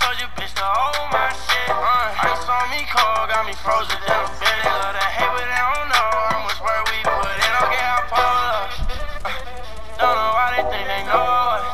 told you bitch to hold my shit. Ice on me cold, got me frozen in a bit. They love to hate, but they don't know how much work we put in. Don't get how pull up. Don't know why they think they know us.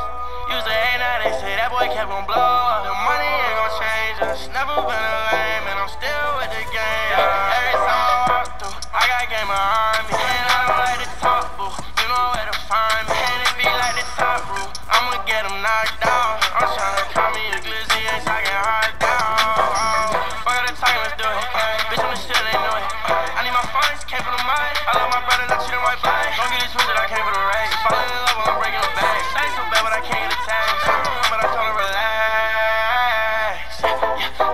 Used to hate, now they say that boy kept on blow up. The money ain't gon' change us. Never been a lame, and I'm still with the game. Every time I walk through, I got game behind me. And I don't like to talk, boo. You know where to find me. And it be like the top roof, I'ma get them knocked down. I'm tryna call me a glizzy, ain't talking hard down. Fuck all the talking, let's do it. Bitch, I'm the shit, they know it. I need my funds, came from the mud. I love my brother, not treat him right back. Don't get it twisted, I came for the race. Falling in love when I'm breaking the bag. I ain't so bad, but I can't get attached. But I told her relax.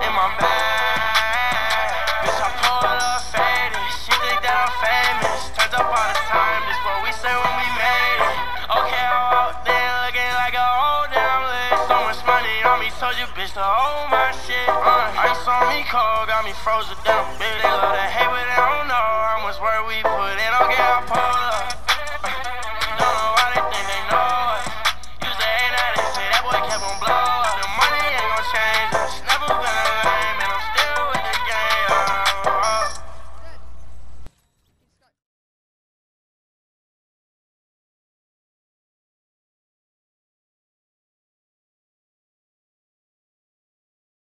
In my bag, bitch, I pull up faded. She think that I'm famous. Turns up all the time, this what we say when we made it. Okay, I walked in looking like a old damn lit. So much money on me, told you bitch to hold my shit. Ice on me cold, got me frozen down, bitch. They love to hate, but they don't know how much work we put in. Okay, I pull.